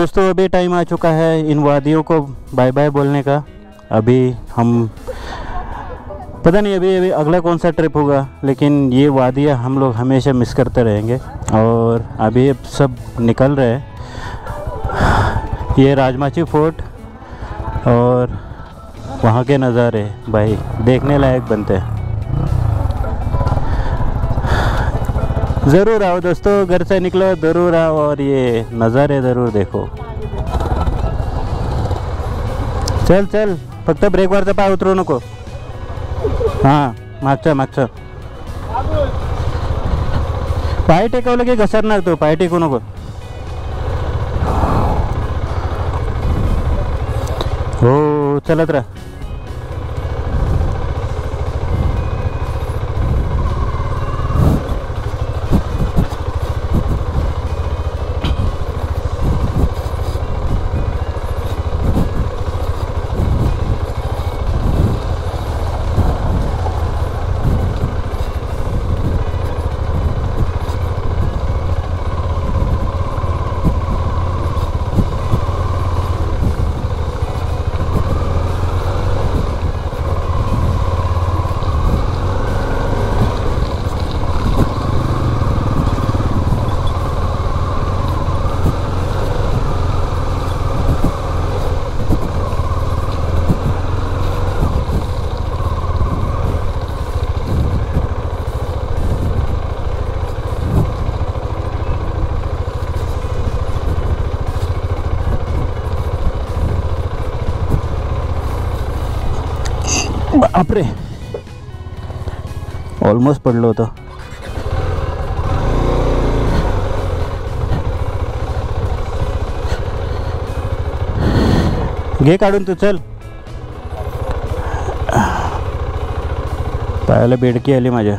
दोस्तों अभी टाइम आ चुका है इन वादियों को बाय बाय बोलने का। अभी हम पता नहीं अभी अगला कौन सा ट्रिप होगा, लेकिन ये वादियाँ हम लोग हमेशा मिस करते रहेंगे। और अभी सब निकल रहे हैं। ये राजमाची फोर्ट और वहाँ के नज़ारे भाई देखने लायक बनते हैं। ज़रूर आओ दोस्तों, घर से निकलो ज़रूर आओ और ये नज़ारे ज़रूर देखो। चल चल फक्त ब्रेक वरचा पाय उतरू नको। हाँ मागचा मागचा पाय टेकवलं की घसरणार, तो पाय टेकू नको। हो चलत राहा। बापरे ऑलमोस्ट पडलो होतो। घे काढून तू चल। पायाला बेडकी आली माझ्या।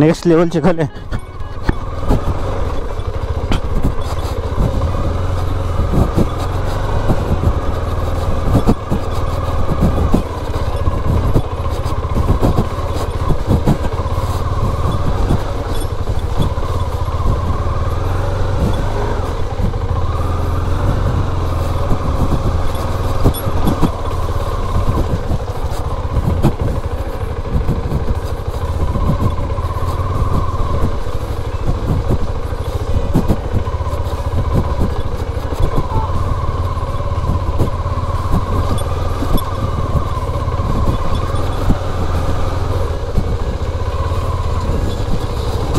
नेक्स्ट लेवल चिखल है।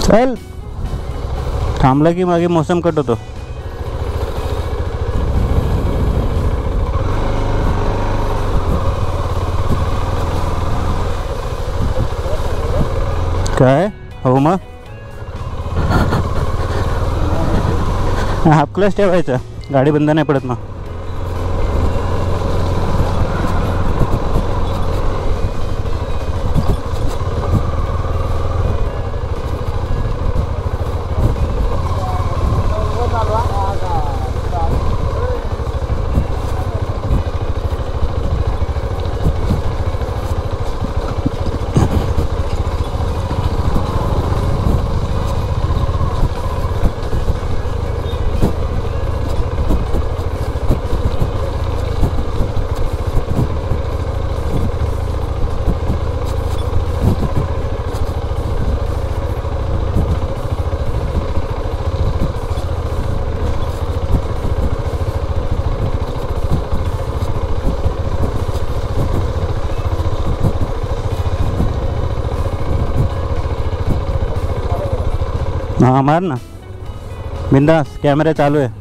चल थांबला की मागे मौसम कट होतो। काय हो मग हाफ क्लच ठेवायचा, गाडी बंद नाही पडत ना। हाँ मार ना बिंदास, कैमरा चालू है।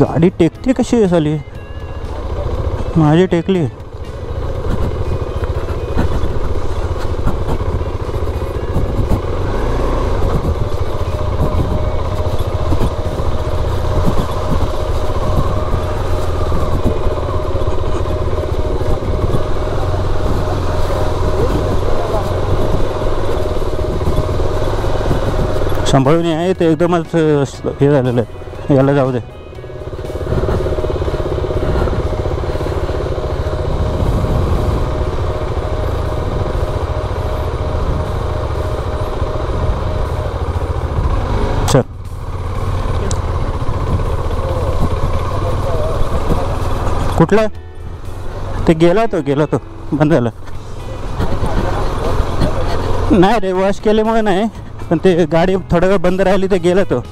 गाडी टेकते कशी आहे साली, माझी टेकली। संभाळून आहे ते एकदमच हे झालेलं आहे, याला जाऊ दे। कुठला ते गेला तो बंद झालं। नाही रे, वॉश केल्यामुळे नाही, पण ते गाडी थोडा वेळ बंद राहिली ते गेला तो।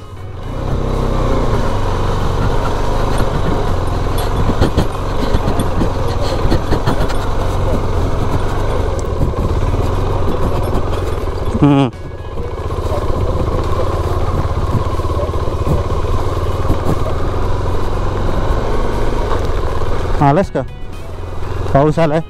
आलास का? पाऊस आलाय।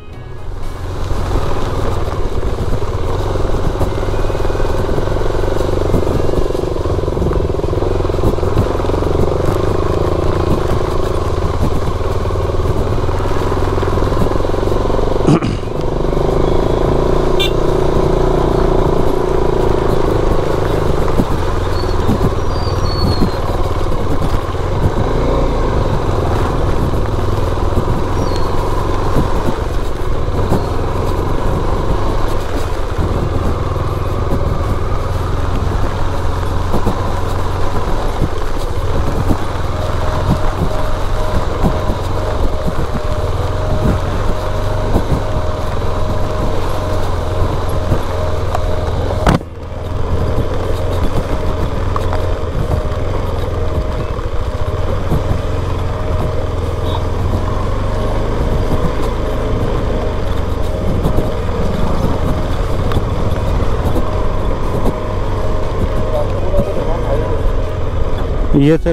ये सर,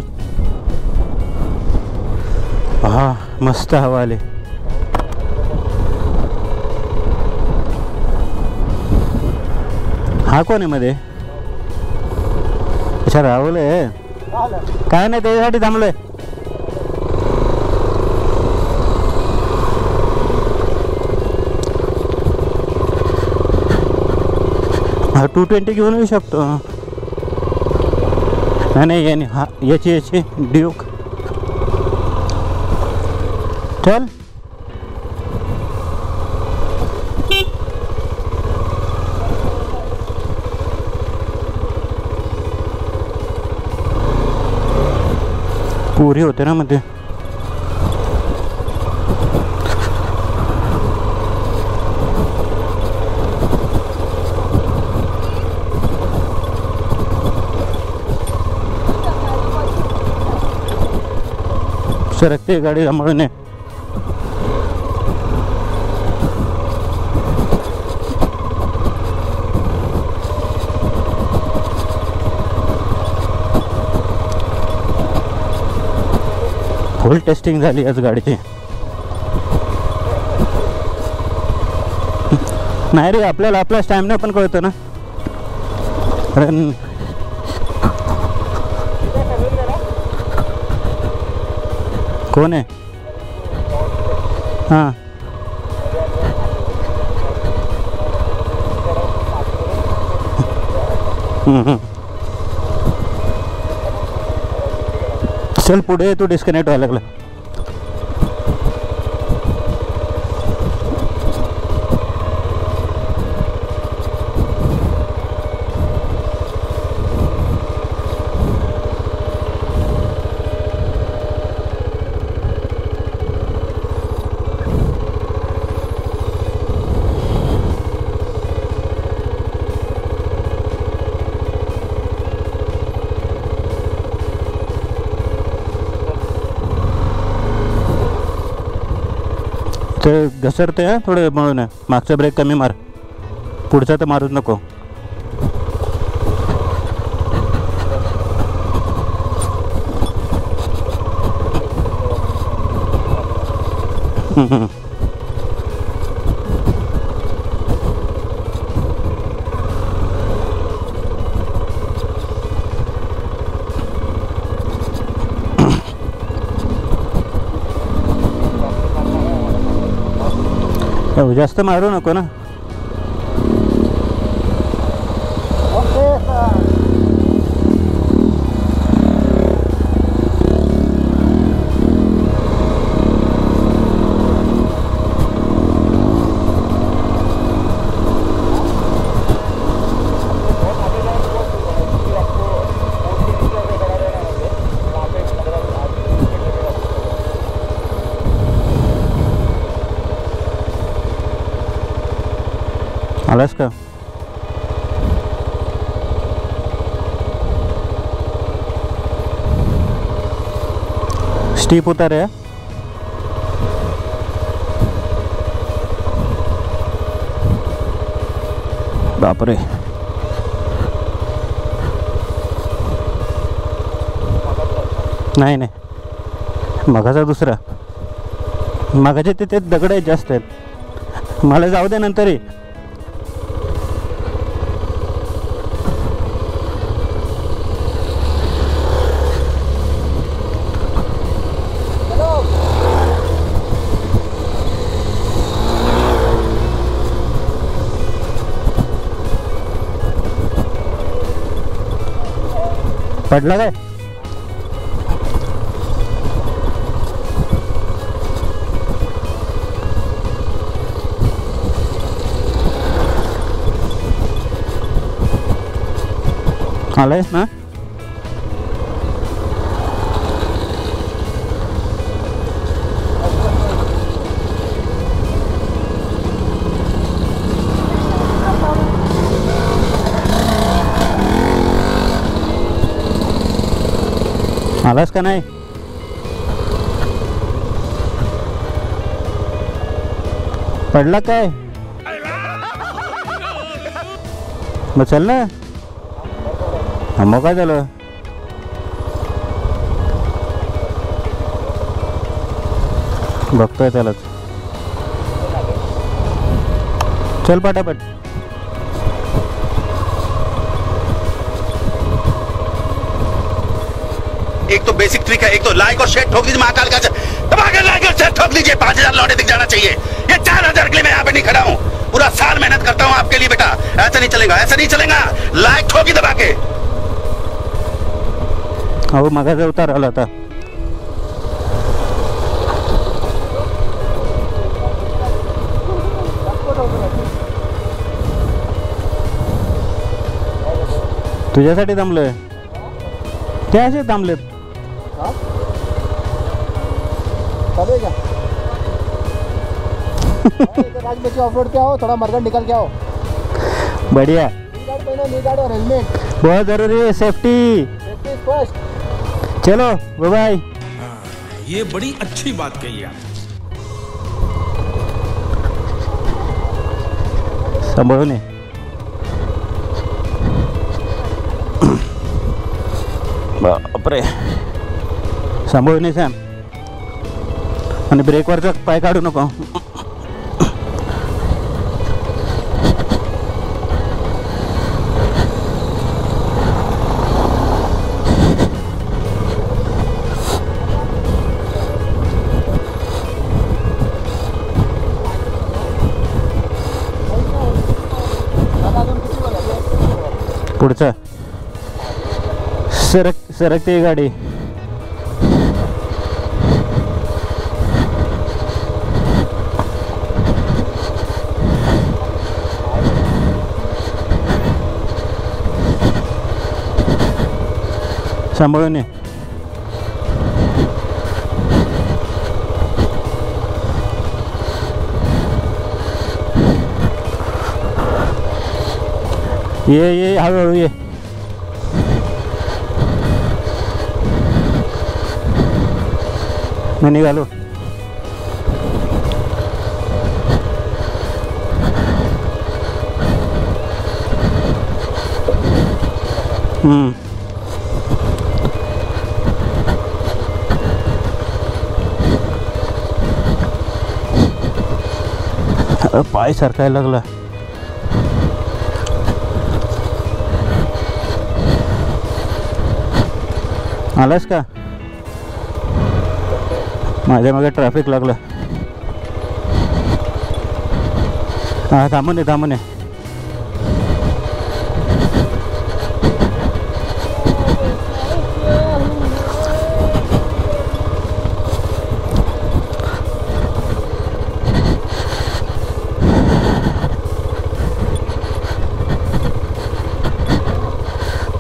हाँ मस्त हवा आली। हा कोण आहे मध्ये? अच्छा राहुल आहे। काय नाही, त्याच्यासाठी थांबलोय। हा 220 घेऊन येऊ शकतो। नाही याने, हा याची ड्यूक चल। पुरी होते ना मध्ये। रखते गाड़ी हमने फुल टेस्टिंग झाली आज गाडीची। नाही रे, आपल्याला आपला स्टॅमिना पण कळतो ना। कारण कोण आहे? हां चल पुढे, तू डिस्कनेक्ट व्हायला लागला। ते घसरते आहे थोडे म्हणून। मागचा ब्रेक कमी मार, पुढचा तर मारूच नको। जास्त मारू नको ना. आलास का स्टीप उतर है. बाप रे नहीं नाही मगाचा दुसरा मगाचे तिथे दगड आहे जास्त आहेत. मला जाऊ दे नंतरही. पडला काय? आलायस ना? आलास का नाही? पडला काय? मग चल ना. मग काय झालं? बघतोय त्यालाच. चल पटापट. एक तो बेसिक ट्रिक है, एक तो लाइक और शेयर ठोक दीजिए. महाकाल का अगर लाइक और शेयर ठोक लीजिए 5000 लौटे दिख जाना चाहिए. ये 4000 के लिए मैं यहाँ पे नहीं खड़ा हूँ. पूरा साल मेहनत करता हूँ आपके लिए बेटा. ऐसा नहीं चलेगा, ऐसा नहीं चलेगा. लाइक ठोकी दबा के. वो मगज उतार आला था. तुझ्यासाठी थांबलोय. त्याचे थांबले चलेगा. राजमाची ऑफरोड पे आओ, थोड़ा मरगट निकल के आओ. बढ़िया. और हेलमेट बहुत जरूरी है. Safety safety first. चलो बाय बाय. ये बड़ी अच्छी बात कही आप. संभव नहीं. बाप रे सांभाळून नाही सॅम. आणि ब्रेकवरचा पाय काढू नको. पुढचा सरकते गाड़ी. सांभाळून ये. ये हळूहळू ये. मैं निघालो. पाय सारखा लागला। आलास का? माझ्या मागे ट्रॅफिक लागला। हां थांबून ये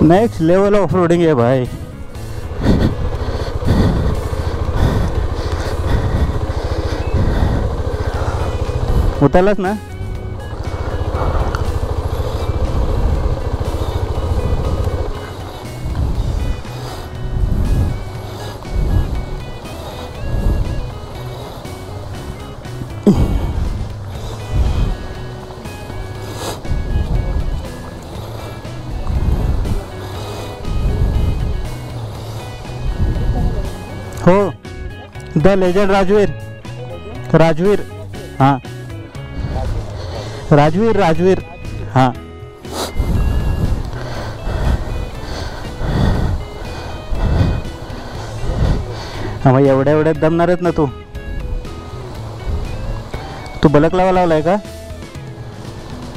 नेक्स्ट लेवल ऑफ रोडिंग है भाई। उतरलास ना? हो द लेजेंड राजवीर हाँ राजवीर हाँ हाँ भाई एवढ्या दमणारच ना तू तू बलक लावा लावलाय का?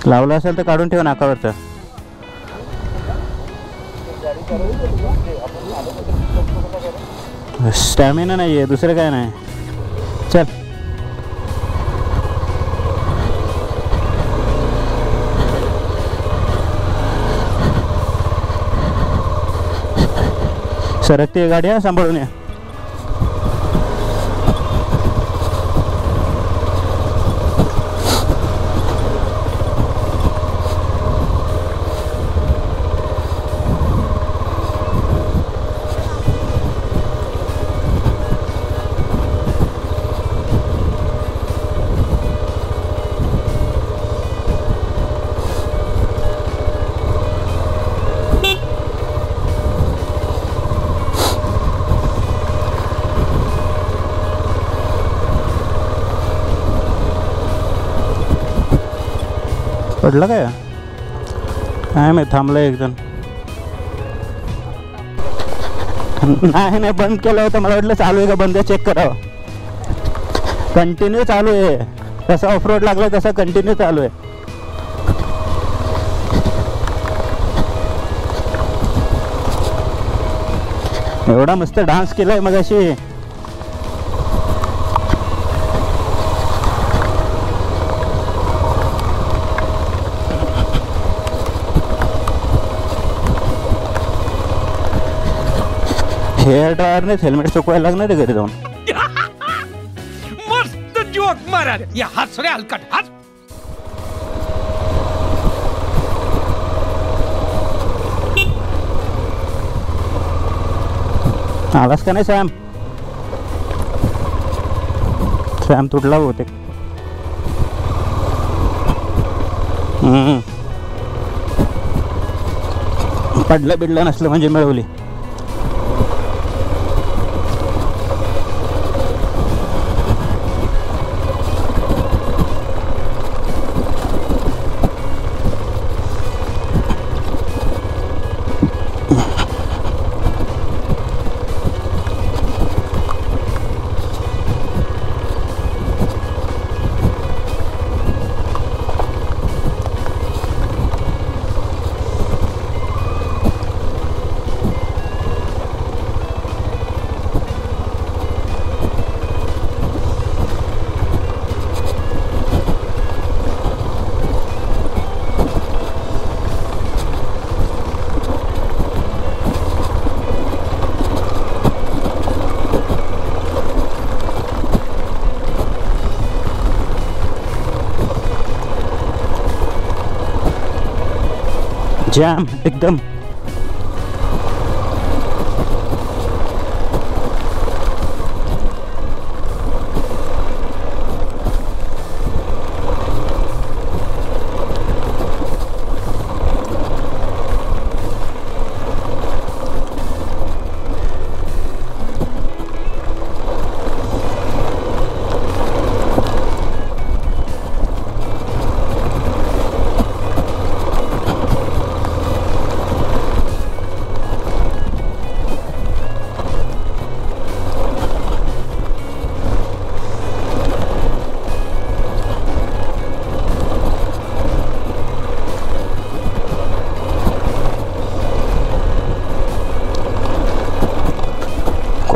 लावला असेल तर काढून ठेव नाकावरचं। स्टॅमिना नहीं है दुसरे काय नाही। चल सरकती गाड़ी है सांभाळून या। पडला काय? काय मी थांबलो एकदम। नाही बंद केलं होतं मला वाटलं चालू आहे का बंद चेक करावं। कंटिन्यू चालू आहे। जसा ऑफ रोड लागला तसा कंटिन्यू चालू आहे। एवढा मस्त डान्स केलाय मगाशी। हेयर ड्रायर ने हेल्मेट चुकवायला लागणार आहे घरी जाऊन। मस्त जोक मारत या हस रे हलकट हस। आवाज का नाही सॅम? सॅम तुटला होते। पडलं बिडलं नसलं म्हणजे मिळवली। जाम एकदम।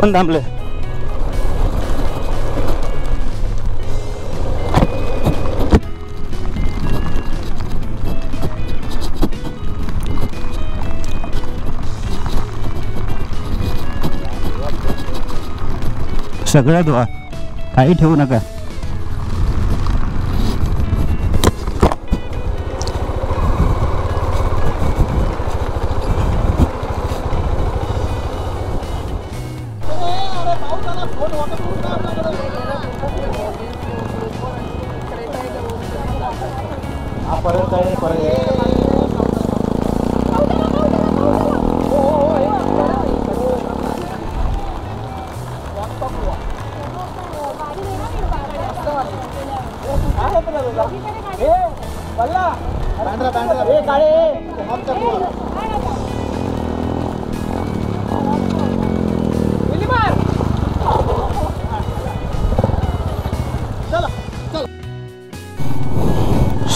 कोण थांबले सगळ्या धुवा काही ठेवू नका।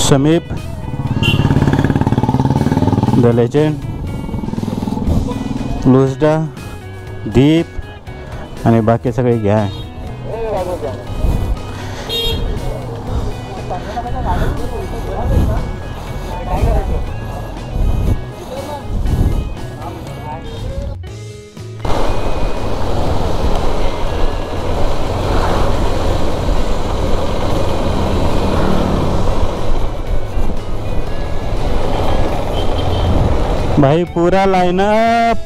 समीप द लेजेंड लुजडा दीप आणि बाकी सगळे घ्या। भाई पूरा लाइनअप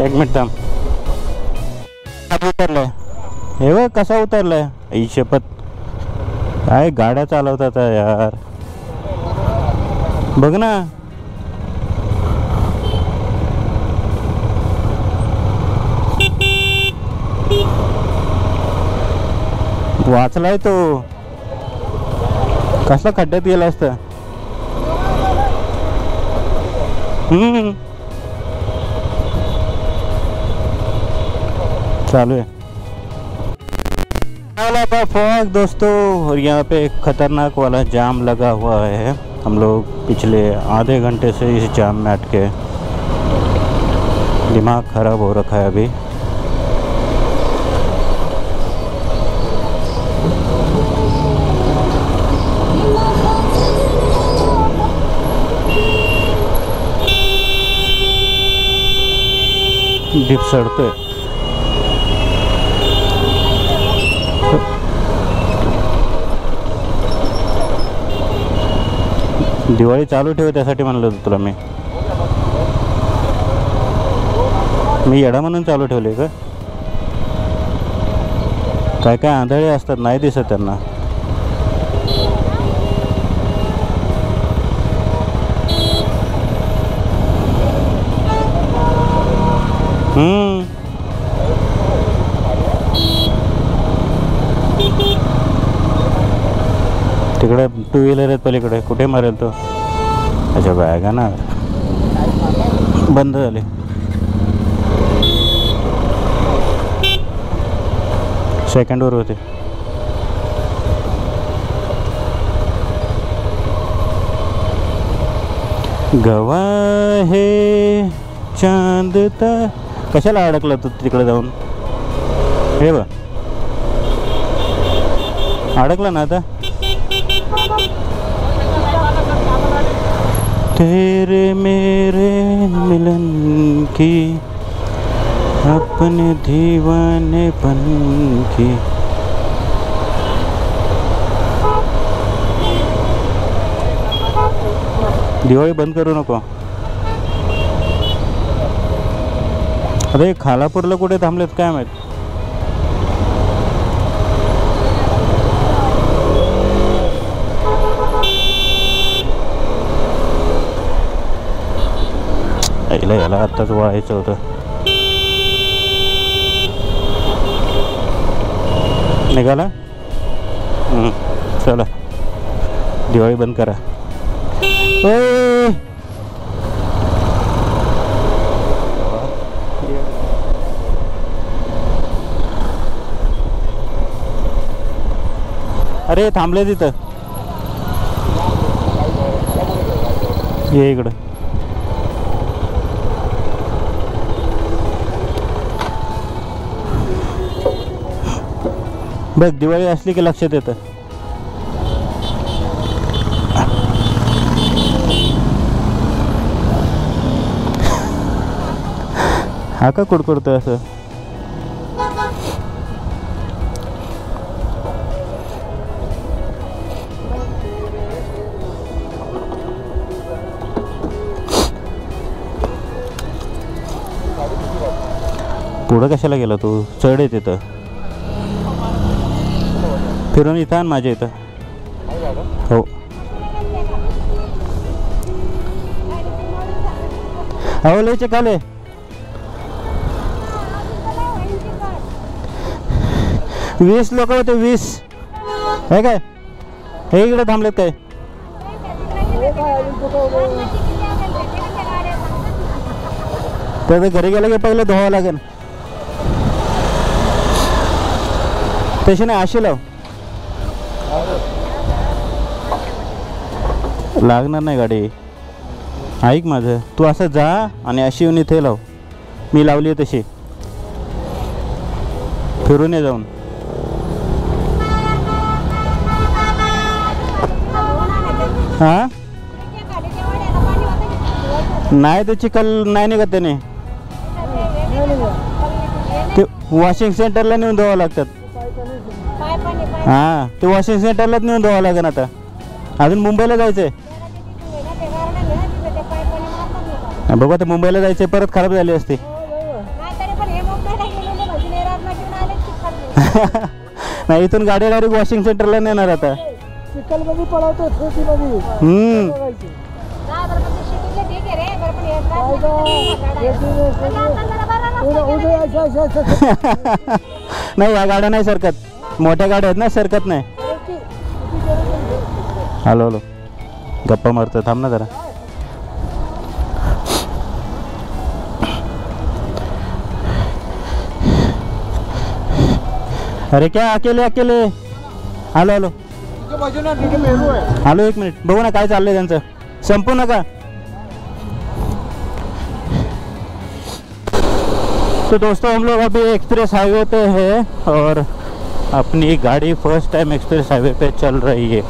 एक मिनट थांब उतरलंय हे व कसा उतरलंय आई शपथ काय गाड्या चालवता था यार बघ ना वाचलाय तो कसला खड्ड्यात गेला असता। चालू है फॉग दोस्तों और यहाँ पे एक खतरनाक वाला जाम लगा हुआ है। हम लोग पिछले आधे घंटे से इस जाम में अटके दिमाग खराब हो रखा है। अभी डिप सड़ते दिवाळी चालू ठेव त्यासाठी म्हणलं तुला मी मी येडा म्हणून चालू ठेवले का काय काय आंधळे असतात नाही दिसत त्यांना। तिकडे टू व्हीलर आहेत पलीकडे कुठे मारेल तो अच्छा बॅग ना बंद झाले सेकंडवर होते। गवा हे चांदता कशाला अडकला तू तिकडे जाऊन हे बघ अडकला ना आता तेरे मेरे मिलन की अपने दीवानेपन की दिवाळी बंद करू नको। अरे खालापूरला कुठे थांबलेत काय माहित याला आत्ताच व्हायचं होतं निघाला चला दिवाळी बंद करा अरे थांबले तिथं ये इकडं. बघ दिवाळी असली की लक्षात येतं. हा का कुडकुडतोय असं. पुढं कशाला गेला तू? चढ येते तर फिरून इथं आण माझ्या इथं. हो अहो लय चिकाले. वीस लोक होते 20 हे काय हे इकडे थांबलेत काय? तर घरी गेलं की पहिलं धुवावं लागेल तशी नाही अशी लाव. लागणार नाही गाडी. ऐक माझं तू असं जा आणि अशी येऊन इथे लाव. मी लावली आहे तशी फिरून ये जाऊन. हां नाही ते चिखल नाही निघत त्याने. ते वॉशिंग सेंटरला नेऊन धुवावं लागतात. हां ते वॉशिंग सेंटरलाच नेऊन धुवावं लागेल. आता अजून मुंबईला जायचं आहे बघा. तर मुंबईला जायचं परत खराब झाली असते. नाही इथून गाडी डायरेक्ट वॉशिंग सेंटरला नेणार आता. नाही या गाड्या नाही सरकत. मोठ्या गाड्या आहेत ना सरकत नाही. हॅलो हॅलो गप्पा मारतो थांब ना जरा. अरे क्या अकेले अकेले. हॅलो हॅलो हॅलो एक मिनिट बघू ना काय चाललंय त्यांचं. संपू नका तो दोस्तों. हम लोग अभी एक्सप्रेस हाईवे पे है और अपनी गाड़ी फर्स्ट टाइम एक्सप्रेस हाईवे पे चल रही है.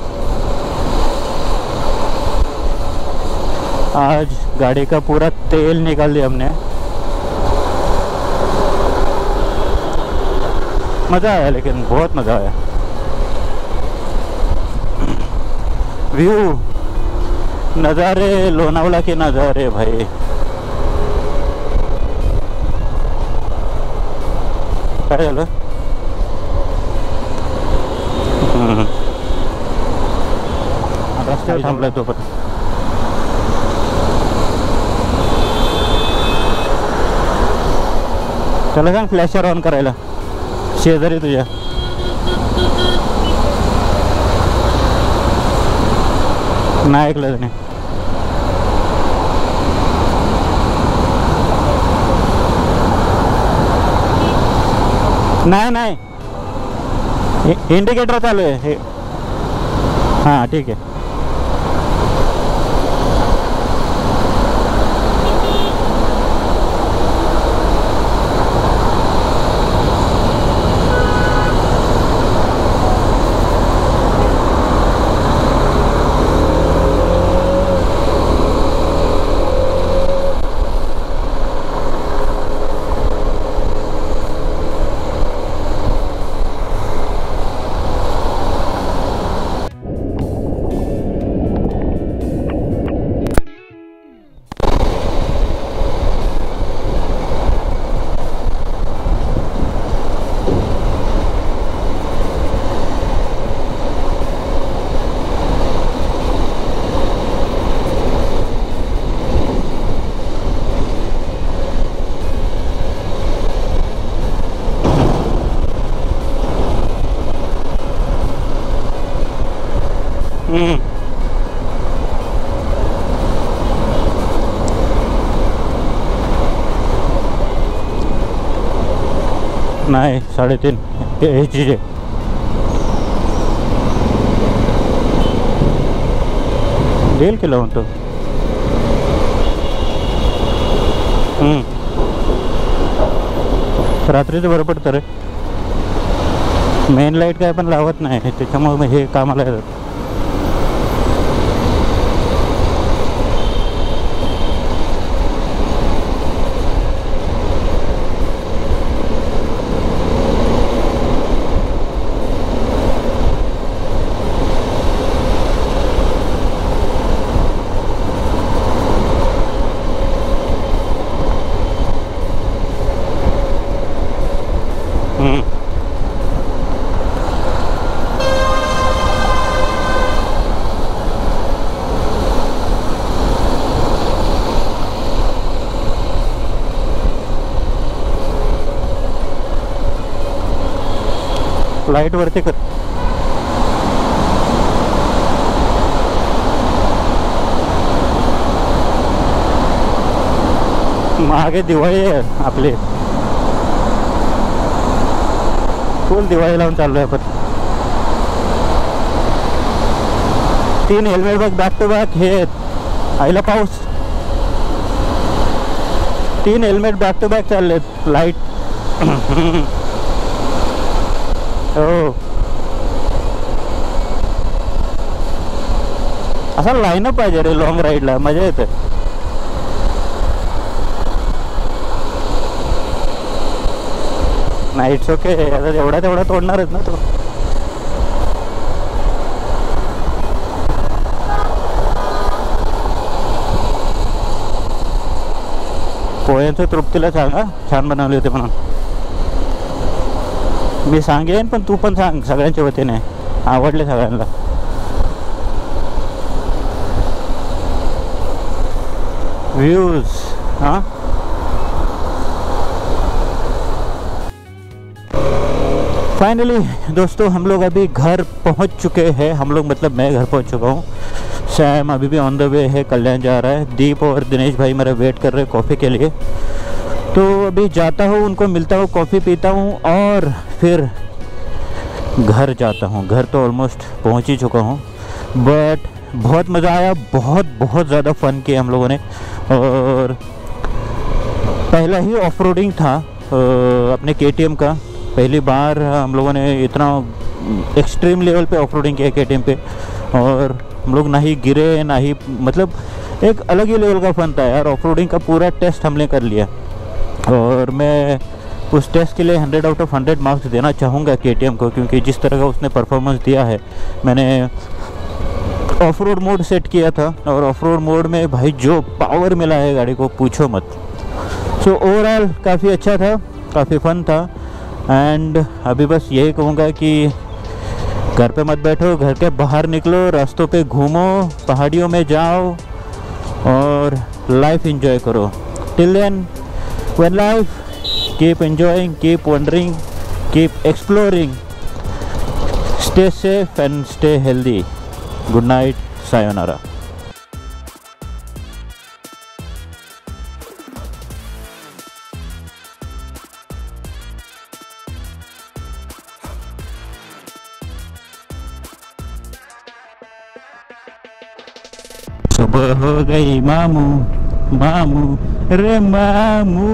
आज गाड़ी का पूरा तेल निकाल दिया हमने. मज़ा आया लेकिन बहुत मज़ा आया. व्यू नज़ारे लोनावला के नज़ारे भाई. काय झालं? रस्त्यावर थांबलाय तो पण. त्याला सांग फ्लॅशर ऑन करायला शेजारी तुझ्या. नाही ऐकलं त्याने. नाही नाही इंडिकेटर चालू आहे. हां ठीक आहे. नहीं 3.5 ये चीज़ें 7 ಕಿಲೋ ಉಂಟು. रात्रीचं बरं पडतं रे. मेन लाईट काय पण लावत नाही त्याच्यामुळे मग हे कामाला येतं. लाइट वरती कर मागे दिवाळी आहे आपली फुल दिवाळी लावून चाललो आहे. पण 3 हेल्मेट बघ बॅक टू बॅक हे आईला पाऊस 3 हेल्मेट बॅक टू बॅक चाललेत लाईट. असा लाईनअप पाहिजे रे लॉंग राईडला मजा येते. नाही इट्स ओके एवढा तेवढा तोडणारच ना तो. पोळ्यांचं तृप्तीला सांगा छान बनवले होते म्हणून मी सांगेन पण तू पण सांग सगळ्यांच्या वतीने आवडले सगळ्यांना. व्ह्यूज हां फाइनली दोस्तों हम लोग अभी घर पहुंच चुके हैं. हम लोग मतलब मैं घर पहुंच चुका हूं. सैम अभी भी ऑन द वे है कल्याण जा रहा है. दीप और दिनेश भाई मेरा वेट कर रहे हैं कॉफ़ी के लिए. तो अभी जाता हूँ उनको मिलता हूँ कॉफ़ी पीता हूँ और फिर घर जाता हूँ. घर तो ऑलमोस्ट पहुँच ही चुका हूँ बट बहुत मज़ा आया. बहुत ज़्यादा फन किया हम लोगों ने. और पहला ही ऑफ रोडिंग था अपने KTM का. पहली बार हम लोगों ने इतना एक्सट्रीम लेवल पे ऑफ रोडिंग किया KTM पे और हम लोग ना ही गिरे ना ही मतलब एक अलग ही लेवल का फन था यार. ऑफ रोडिंग का पूरा टेस्ट हमने कर लिया और मैं उस टेस्ट के लिए 100 आउट ऑफ 100 मार्क्स देना चाहूँगा KTM को. क्योंकि जिस तरह का उसने परफॉर्मेंस दिया है मैंने ऑफ रोड मोड सेट किया था और ऑफ रोड मोड में भाई जो पावर मिला है गाड़ी को पूछो मत. सो ओवरऑल काफ़ी अच्छा था काफ़ी फन था. एंड अभी बस यही कहूँगा कि घर पे मत बैठो घर के बाहर निकलो रास्तों पे घूमो पहाड़ियों में जाओ और लाइफ एंजॉय करो. Till then When life, keep enjoying, keep wondering, keep exploring. Stay safe and stay healthy. Good night. Sayonara. सुबह हो गई मामू मामू अरे मामू.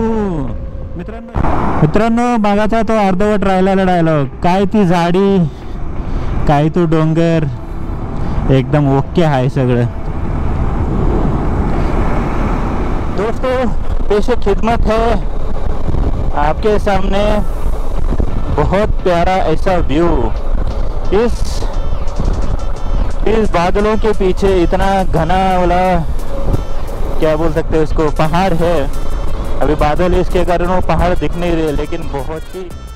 मित्रांनो मागाचा तो अर्धवट राहिलेला डायलॉग काय ती झाडी काय तो डोंगर एकदम ओके आहे सगळं. दोस्तों पेशे खिदमत है आपके सामने बहुत प्यारा ऐसा व्यू. इस बादलों के पीछे इतना घना वाला क्या बोल सकते हैं उसको पहाड़ है. अभी बादल इसके कारण वो पहाड़ दिख नहीं रहे लेकिन बहुत ही